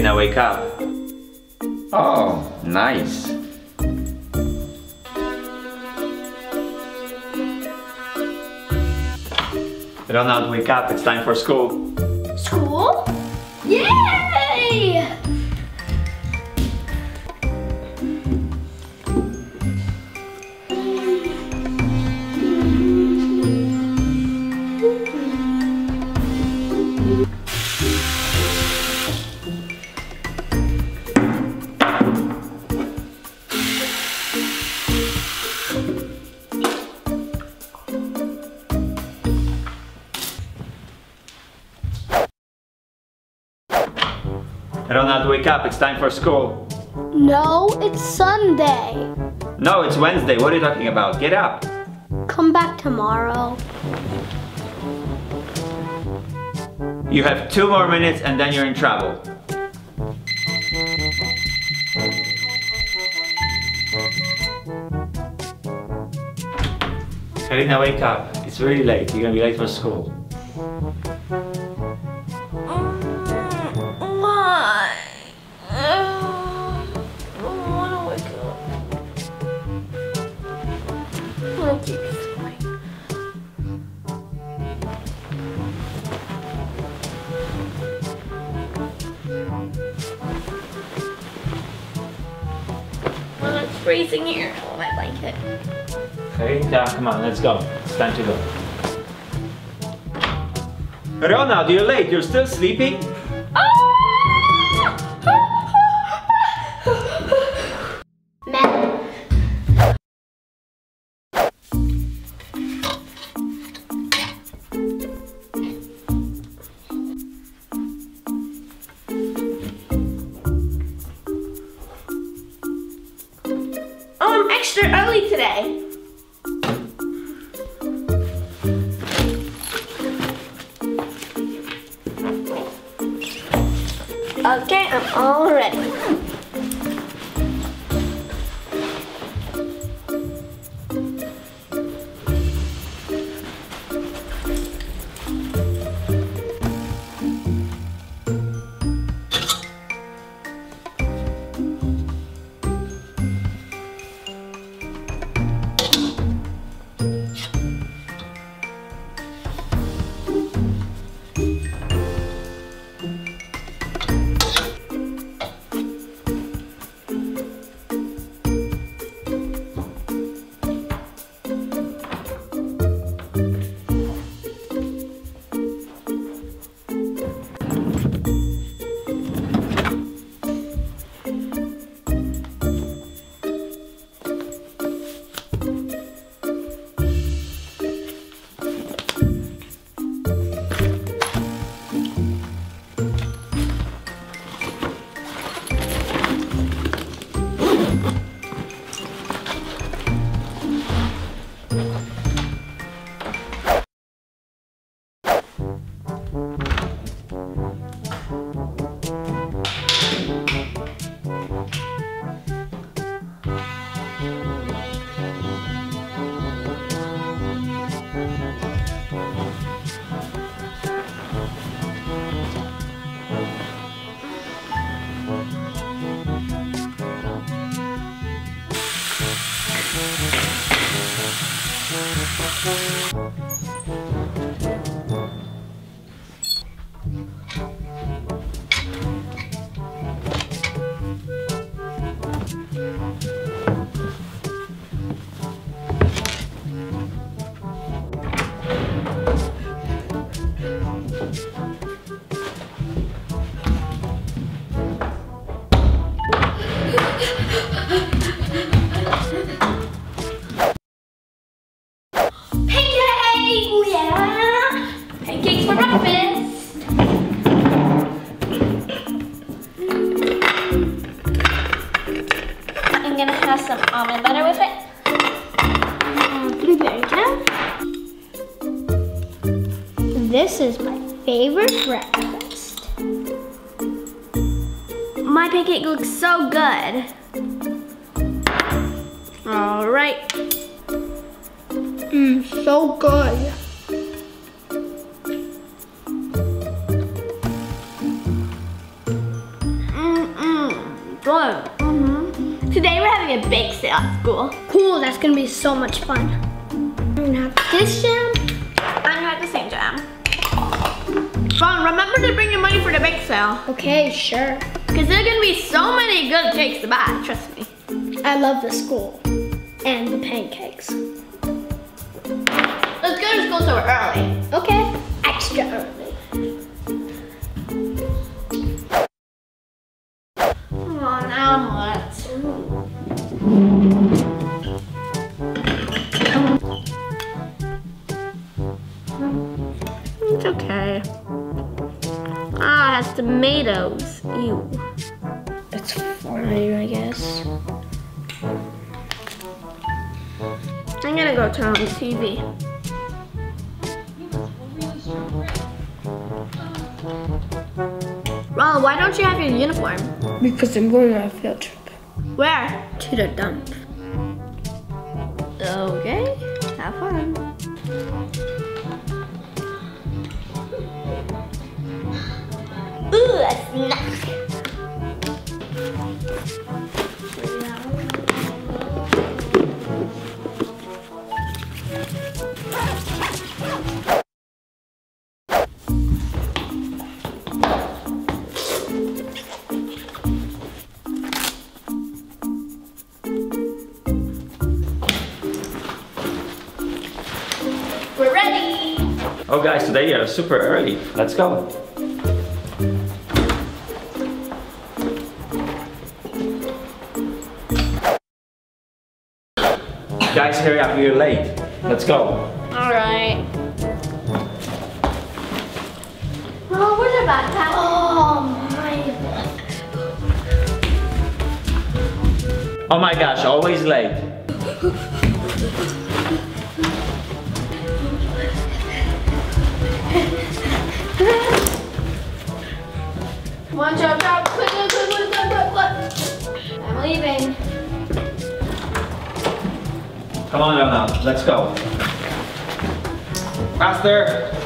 Karina, wake up. Oh, nice. Ronald, wake up. It's time for school. School? Yay! Ronald, wake up, it's time for school. No, it's Sunday. No, it's Wednesday. What are you talking about? Get up. Come back tomorrow. You have 2 more minutes and then you're in trouble. Karina, wake up. It's really late. You're gonna be late for school. It's freezing here. Oh, my blanket. Karina, come on, let's go. It's time to go. Ronald, you're late. You're still sleeping? Extra early today. Okay, I'm all ready. Some almond butter with it. Blueberry jam. This is my favorite breakfast. My pancake looks so good. All right. So good. having a bake sale at school. Cool, that's gonna be so much fun. I'm gonna have this jam. I'm gonna have the same jam. Ron, remember to bring your money for the bake sale. Okay, sure. Cause there are gonna be so many good cakes to buy, trust me. I love the school and the pancakes. Let's go to school so we're early. Okay, extra early. Oh, now what? It's okay. Ah, it has tomatoes. Ew. It's fine, I guess. I'm gonna go turn on the TV. Ronald, why don't you have your uniform? Because I'm going on a field trip. Where? To the dump. Okay, have fun. Ooh, a snack. We're ready! Oh guys, today you're super early. Let's go. Guys, hurry up, we're late. Let's go. Alright. Oh, where's our backpack? Oh my. Oh my gosh, always late. One job, job, quick, quick, quick, quick, quick. I'm leaving. Come on, Ronald, let's go. Faster.